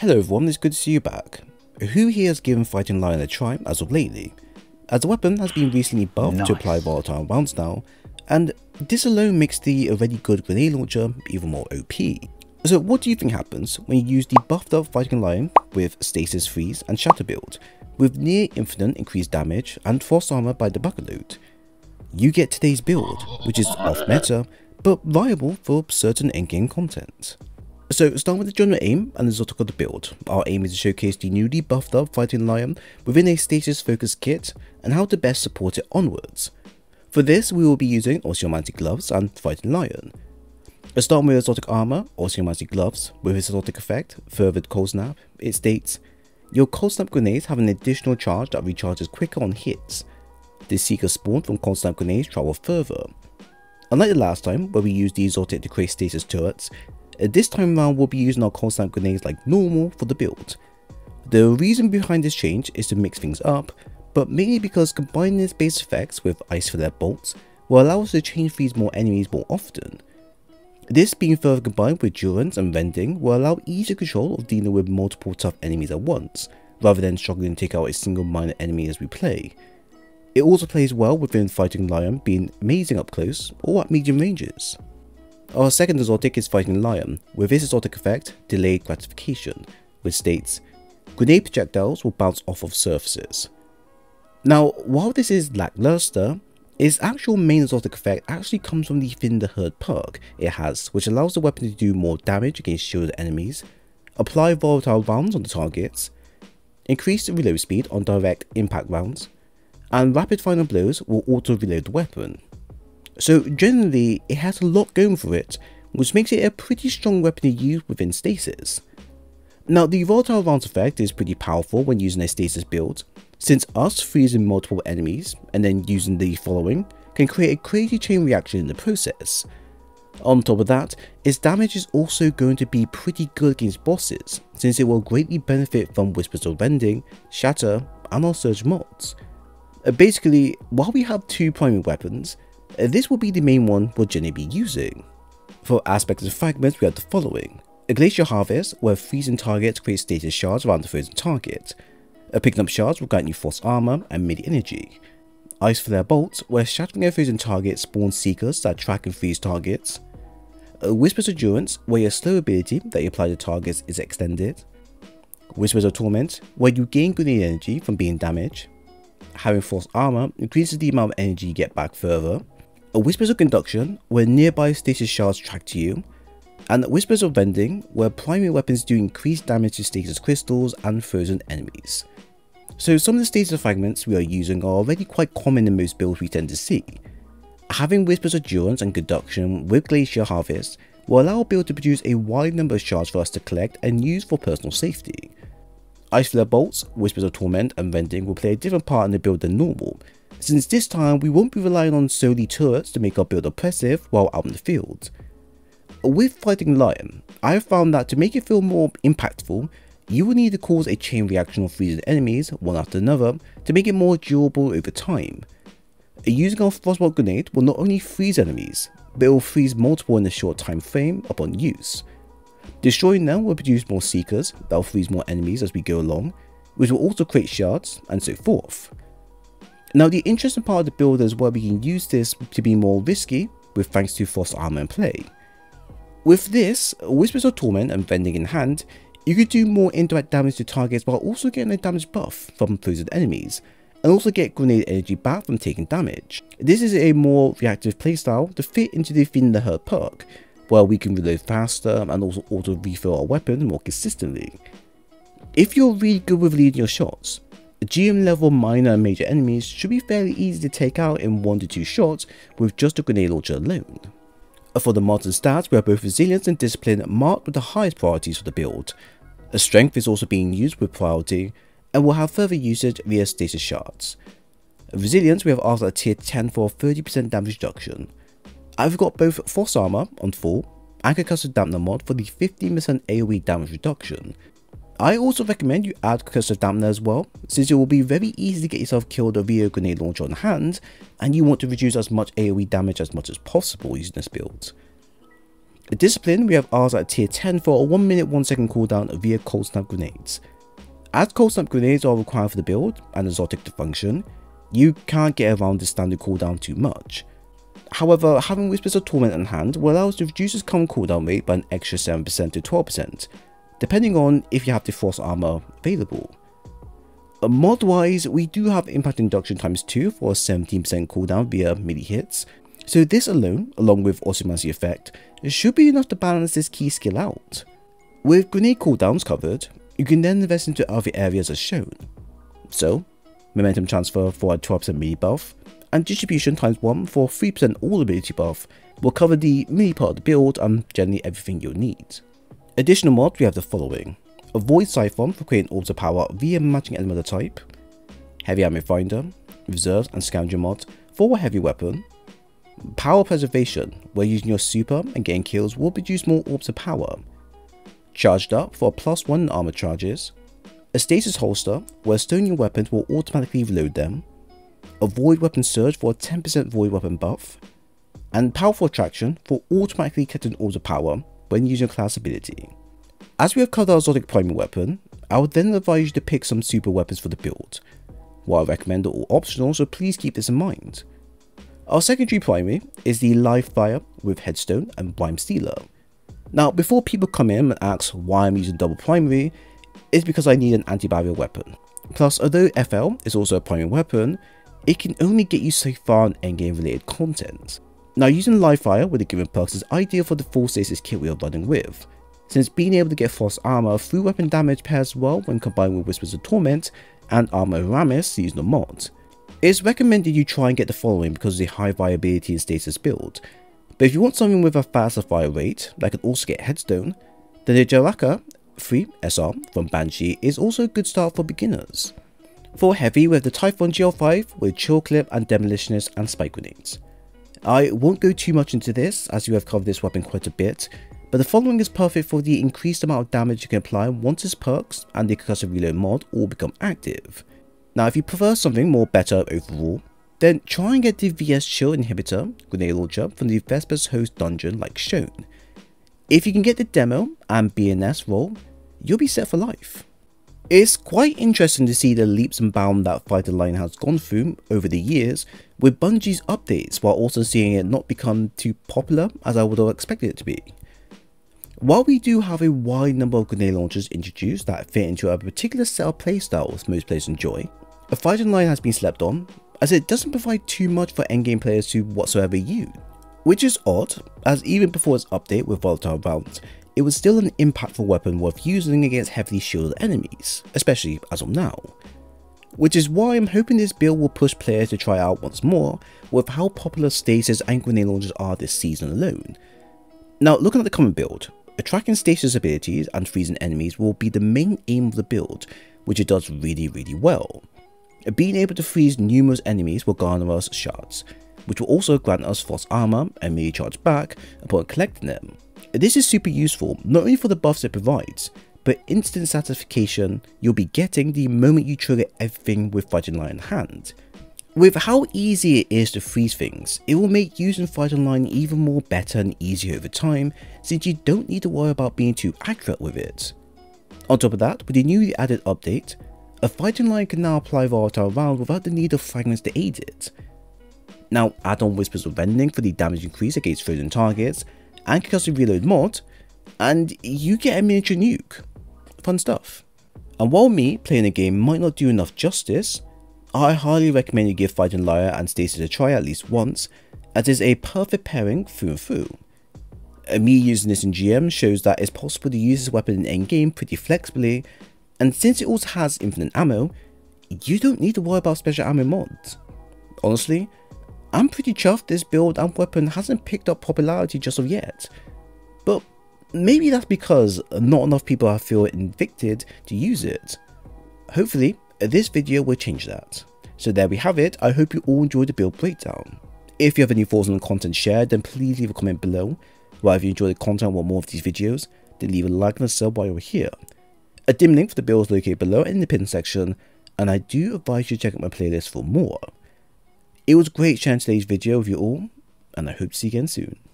Hello everyone, it's good to see you back. Who here has given Fighting Lion a try as of lately? As the weapon has been recently buffed to apply volatile rounds now, and this alone makes the already good grenade launcher even more OP. So what do you think happens when you use the buffed up Fighting Lion with Stasis Freeze and Shatter build, with near infinite increased damage and Frost Armor by the bucket load? You get today's build, which is off meta, but viable for certain endgame content. So starting with the general aim and the exotic of the build, our aim is to showcase the newly buffed up Fighting Lion within a stasis focused kit and how to best support it onwards. For this we will be using Osmiomancy Gloves and Fighting Lion. Starting with exotic armour, Osmiomancy Gloves, with its exotic effect, Furthered Cold Snap, it states, your Cold Snap grenades have an additional charge that recharges quicker on hits. The Seekers spawned from Cold Snap grenades travel further. Unlike the last time where we used the exotic to create stasis turrets, this time around we'll be using our Cold Snap grenades like normal for the build. The reason behind this change is to mix things up, but mainly because combining its base effects with Ice Flare Bolts will allow us to chain freeze more enemies more often. This being further combined with Durance and Rending will allow easier control of dealing with multiple tough enemies at once, rather than struggling to take out a single minor enemy as we play. It also plays well within Fighting Lion, being amazing up close or at medium ranges. Our second exotic is Fighting Lion, with its exotic effect, Delayed Gratification, which states, grenade projectiles will bounce off of surfaces. Now, while this is lackluster, its actual main exotic effect actually comes from the Thin the Herd perk it has, which allows the weapon to do more damage against shielded enemies, apply volatile rounds on the targets, increase the reload speed on direct impact rounds, and rapid final blows will auto reload the weapon. So generally, it has a lot going for it, which makes it a pretty strong weapon to use within stasis. Now the volatile rounds effect is pretty powerful when using a stasis build, since us freezing multiple enemies and then using the following can create a crazy chain reaction in the process. On top of that, its damage is also going to be pretty good against bosses, since it will greatly benefit from Whispers of Rending, Shatter, and our Surge mods. Basically, while we have two primary weapons, this will be the main one we'll generally be using. For aspects and fragments we have the following: a Glacier Harvest, where freezing targets create stasis shards around the frozen target. Picking up shards will grant you Force Armor and mid energy. Ice Flare Bolts, where shattering a frozen target spawns Seekers that track and freeze targets. Whispers of Durance, where your slow ability that you apply to targets is extended. Whispers of Torment, where you gain grenade energy from being damaged. Having Force Armor increases the amount of energy you get back further. Whispers of Conduction, where nearby stasis shards track to you, and Whispers of Rending, where primary weapons do increased damage to stasis crystals and frozen enemies. So some of the stasis fragments we are using are already quite common in most builds we tend to see. Having Whispers of Durance and Conduction with Glacier Harvest will allow our build to produce a wide number of shards for us to collect and use for personal safety. Ice Flare Bolts, Whispers of Torment and Rending will play a different part in the build than normal, since this time we won't be relying on solely turrets to make our build oppressive while out in the field. With Fighting Lion, I have found that to make it feel more impactful, you will need to cause a chain reaction of freezing enemies one after another to make it more durable over time. Using our Frostbolt Grenade will not only freeze enemies, but it will freeze multiple in a short time frame upon use. Destroying them will produce more Seekers that will freeze more enemies as we go along, which will also create shards and so forth. Now the interesting part of the build is where we can use this to be more risky with thanks to Frost Armor in play. With this, Whispers of Torment and Vending in hand, you could do more indirect damage to targets while also getting a damage buff from frozen enemies, and also get grenade energy back from taking damage. This is a more reactive playstyle to fit into the Thin the Herd perk, where we can reload faster and also auto refill our weapon more consistently. If you're really good with leading your shots, GM level minor and major enemies should be fairly easy to take out in 1-2 shots with just a grenade launcher alone. For the mods and stats, we have both resilience and discipline marked with the highest priorities for the build. Strength is also being used with priority and will have further usage via stasis shards. Resilience we have asked at tier 10 for a 30% damage reduction. I've got both Force Armor on full and Concuso Dampener mod for the 15% AoE damage reduction. I also recommend you add Cursive Dampener as well, since it will be very easy to get yourself killed via a grenade launcher on hand, and you want to reduce as much AoE damage as much as possible using this build. The Discipline, we have ours at tier 10 for a 1-minute 1-second cooldown via Cold Snap Grenades. As Cold Snap Grenades are required for the build and exotic to function, you can't get around the standard cooldown too much. However, having Whispers of Torment on hand will allow us to reduce its current cooldown rate by an extra 7% to 12%, depending on if you have the Force Armor available. Mod-wise, we do have Impact Induction times 2 for a 17% cooldown via melee hits, so this alone, along with Osmiomancy Effect, should be enough to balance this key skill out. With grenade cooldowns covered, you can then invest into other areas as shown. So, Momentum Transfer for a 12% melee buff, and Distribution times 1 for 3% all ability buff will cover the melee part of the build and generally everything you'll need. Additional mods, we have the following: a Void Siphon for creating orbs of power via matching element type, Heavy Armour Finder, Reserves and Scoundrel mod for a heavy weapon, Power Preservation, where using your super and getting kills will produce more orbs of power, Charged Up for a +1 armor charges, a Stasis Holster, where stoning weapons will automatically reload them, a Void Weapon Surge for a 10% Void Weapon buff, and Powerful Attraction for automatically cutting orbs of power when using your class ability. As we have covered our exotic primary weapon, I would then advise you to pick some super weapons for the build. While I recommend are all optional, so please keep this in mind. Our secondary primary is the Live Fire with Headstone and Brime Stealer. Now, before people come in and ask why I'm using double primary, it's because I need an anti-barrier weapon. Plus, although FL is also a primary weapon, it can only get you so far in endgame related content. Now, using Live Fire with the given perks is ideal for the full stasis kit we are running with, since being able to get Frost Armor through weapon damage pairs well when combined with Whispers of Torment and Armor Ramis seasonal mod. It's recommended you try and get the following because of the high viability in stasis build, but if you want something with a faster fire rate that can also get Headstone, then the Jaraka 3 SR from Banshee is also a good start for beginners. For heavy, we have the Typhon GL5 with Chill Clip and Demolitionist and Spike Grenades. I won't go too much into this as you have covered this weapon quite a bit, but the following is perfect for the increased amount of damage you can apply once its perks and the Concussive Reload mod all become active. Now, if you prefer something more better overall, then try and get the VS Chill Inhibitor Grenade Launcher from the Vesper's Host dungeon like shown. If you can get the demo and BNS roll, you'll be set for life. It's quite interesting to see the leaps and bounds that Fighting Lion has gone through over the years with Bungie's updates, while also seeing it not become too popular as I would have expected it to be. While we do have a wide number of grenade launchers introduced that fit into a particular set of playstyles most players enjoy, a Fighting Lion has been slept on, as it doesn't provide too much for endgame players to whatsoever use, which is odd, as even before its update with Volatile Rounds, it was still an impactful weapon worth using against heavily shielded enemies, especially as of now. Which is why I'm hoping this build will push players to try out once more with how popular stasis and grenade launchers are this season alone. Now, looking at the common build, attracting stasis abilities and freezing enemies will be the main aim of the build, which it does really well. Being able to freeze numerous enemies will garner us shards, which will also grant us Frost Armor and melee charge back upon collecting them. This is super useful not only for the buffs it provides, but instant satisfaction you'll be getting the moment you trigger everything with Fighting Lion in hand. With how easy it is to freeze things, it will make using Fighting Lion even more better and easier over time, since you don't need to worry about being too accurate with it. On top of that, with the newly added update, a Fighting Lion can now apply Volatile Round without the need of fragments to aid it. Now, add on Whispers of Rending for the damage increase against frozen targets, and Concussive Reload mod, and you get a miniature nuke. Fun stuff. And while me playing the game might not do enough justice, I highly recommend you give Fighting Lion and Stasis a try at least once, as it is a perfect pairing through and through. Me using this in GM shows that it's possible to use this weapon in endgame pretty flexibly, and since it also has infinite ammo, you don't need to worry about special ammo mods. Honestly, I'm pretty chuffed this build and weapon hasn't picked up popularity just of yet, but maybe that's because not enough people I feel convicted to use it. Hopefully, this video will change that. So there we have it. I hope you all enjoyed the build breakdown. If you have any thoughts on the content shared, then please leave a comment below. While if you enjoyed the content and want more of these videos, then leave a like and a sub while you're here. A dim link for the build is located below in the pin section, and I do advise you to check out my playlist for more. It was great sharing today's video with you all, and I hope to see you again soon.